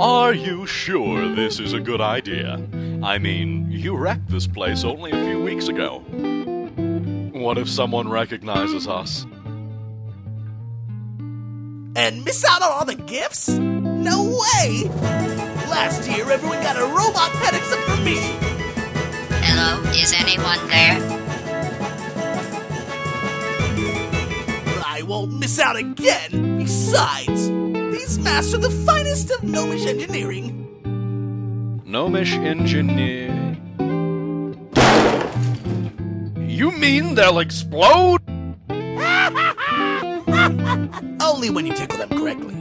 Are you sure this is a good idea? I mean, you wrecked this place only a few weeks ago. What if someone recognizes us? And miss out on all the gifts? No way! Last year, everyone got a robot pet except for me! Hello, is anyone there? I won't miss out again! Besides, these masks are the finest of gnomish engineering. Gnomish engineer... You mean they'll explode? Only when you tickle them correctly.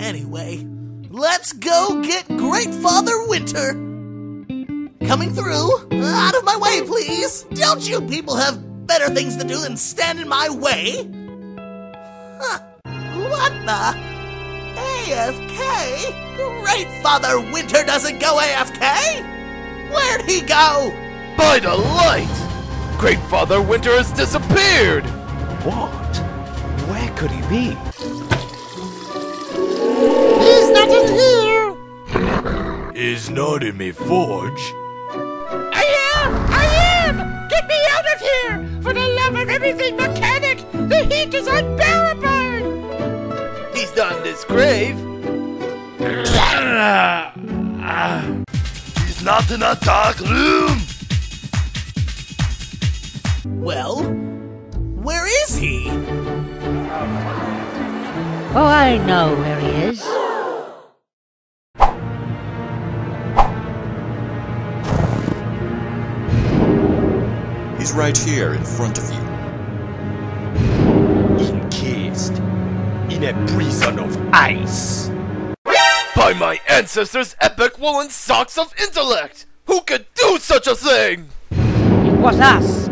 Anyway, let's go get Greatfather Winter! Coming through! Out of my way, please! Don't you people have better things to do than stand in my way? Huh. What the? AFK? Greatfather Winter doesn't go AFK? Where'd he go? By the light! Greatfather Winter has disappeared! What? Where could he be? He's not in here! He's not in me forge. I am! Get me out of here! For the love of everything mechanic! The heat is unbearable! He's not in this grave! He's not in a dark room! Well, where is he? Oh, I know where he is. He's right here in front of you. Encased in a prison of ice. By my ancestors' epic woolen socks of intellect! Who could do such a thing? It was us.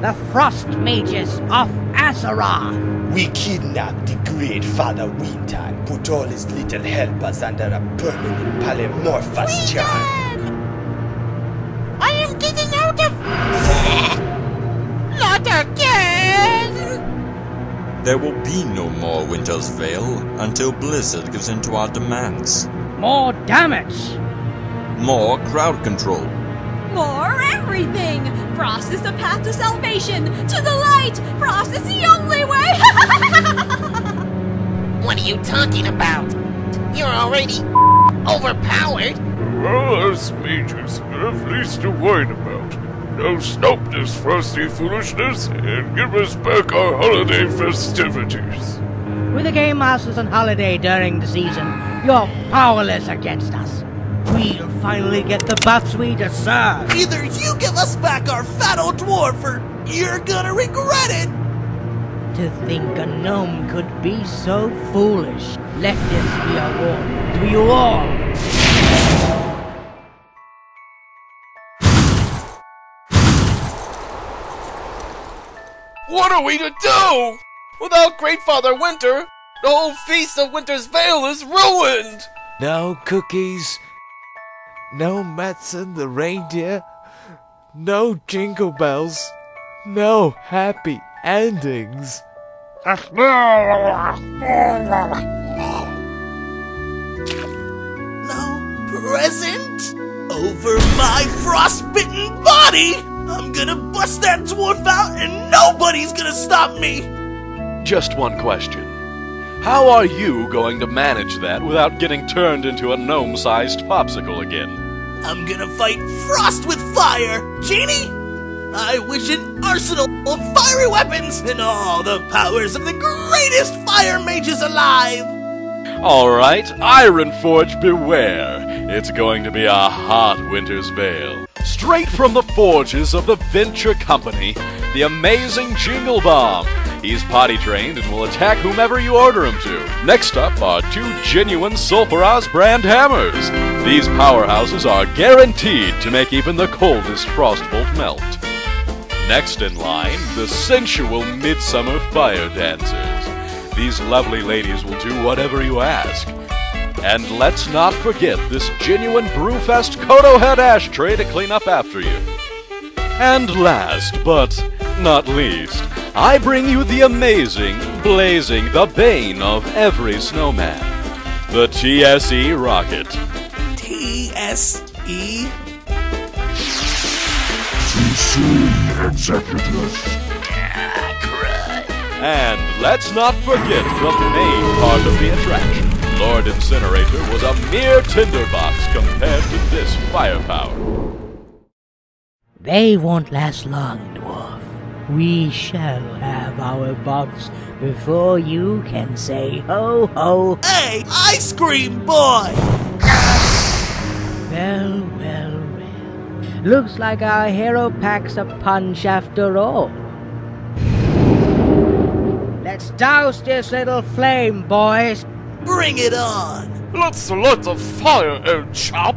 The Frost Mages of Azeroth. We kidnapped the Greatfather Winter and put all his little helpers under a permanent polymorphous charm. I am getting out of... Not again! There will be no more Winter's Veil until Blizzard gives in to our demands. More damage! More crowd control. More everything! Frost is the path to salvation! To the light! Frost is the only way! What are you talking about? You're already overpowered! Well, us mages have least to worry about. Now stop this frosty foolishness and give us back our holiday festivities. With the Game Masters on holiday during the season, you're powerless against us. We'll finally get the buffs we deserve! Either you give us back our fat old dwarf, or you're gonna regret it! To think a gnome could be so foolish. Let this be a warning to you all! What are we to do? Without Greatfather Winter, the whole Feast of Winter's Veil is ruined! No cookies. No Matson the reindeer, no jingle bells, no happy endings. No present? Over my frostbitten body! I'm gonna bust that dwarf out and nobody's gonna stop me! Just one question. How are you going to manage that without getting turned into a gnome-sized popsicle again? I'm gonna fight Frost with fire! Genie! I wish an arsenal of fiery weapons and all the powers of the greatest fire mages alive! Alright, Ironforge, beware! It's going to be a hot Winter's Veil. Straight from the forges of the Venture Company, the amazing Jingle Bomb. He's potty trained and will attack whomever you order him to. Next up are two genuine Sulfuras brand hammers. These powerhouses are guaranteed to make even the coldest frostbolt melt. Next in line, the sensual Midsummer Fire Dancers. These lovely ladies will do whatever you ask. And let's not forget this genuine Brewfest Kodo-head ashtray to clean up after you. And last, but not least, I bring you the amazing, blazing, the bane of every snowman, the T.S.E. Rocket. T.S.E.? T.S.E. Executives. Ah, crud. And let's not forget the main part of the attraction. Lord Incinerator was a mere tinderbox compared to this firepower. They won't last long, dwarf. We shall have our buffs before you can say ho ho. Hey, ice cream boy! Well, well, well. Looks like our hero packs a punch after all. Let's douse this little flame, boys. Bring it on! Let's light the fire, old chap!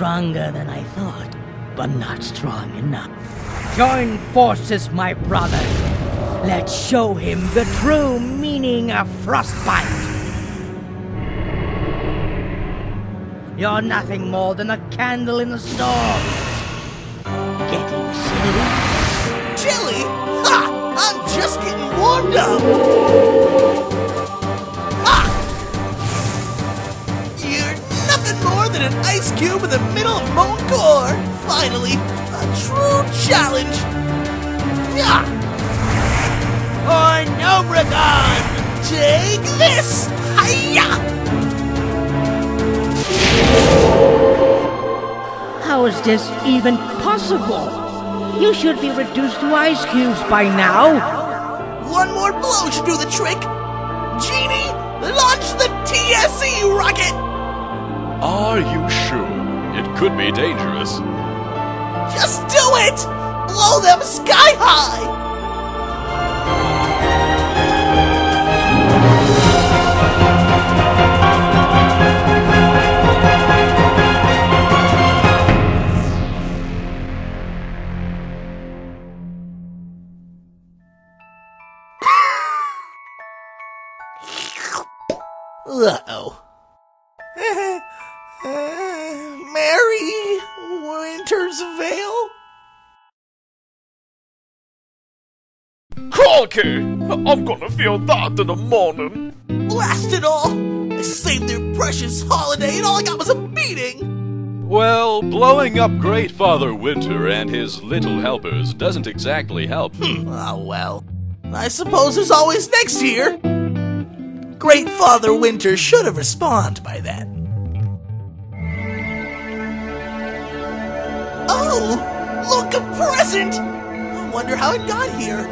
Stronger than I thought, but not strong enough. Join forces, my brothers. Let's show him the true meaning of frostbite. You're nothing more than a candle in the storm. Getting chilly? Chilly? Ha! I'm just getting warmed up. Ha! You're nothing more than an ice cube in the middle of Mon Core! Finally, a true challenge! Yeah. Hornobrigan! Take this! Hiya! How is this even possible? You should be reduced to ice cubes by now! One more blow should do the trick! Genie, launch the T.S.E. Rocket! Are you sure? It could be dangerous. Just do it! Blow them sky high! Uh-oh. Merry Winter's Veil? Crikey! I'm gonna feel that in the morning. Blast it all! I saved their precious holiday and all I got was a beating! Well, blowing up Greatfather Winter and his little helpers doesn't exactly help. Oh well. I suppose there's always next year! Greatfather Winter should have responded by then. Oh, look, a present! I wonder how it got here.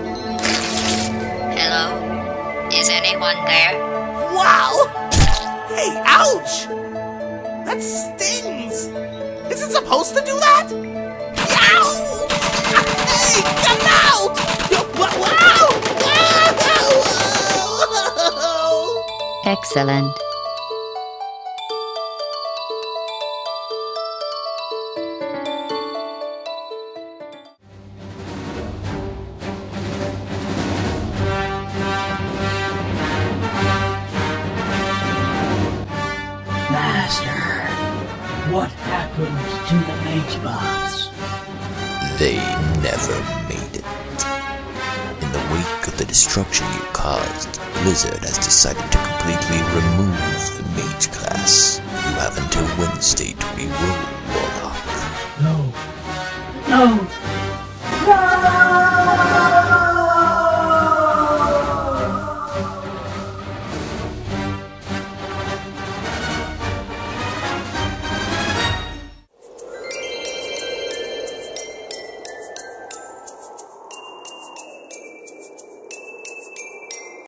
Hello? Is anyone there? Wow! Hey, ouch! That stings! Is it supposed to do that? Ow! Hey, come out! Wow! Excellent. What happened to the mage class? They never made it. In the wake of the destruction you caused, Blizzard has decided to completely remove the mage class. You have until Wednesday to re-roll, Warlock. No. No!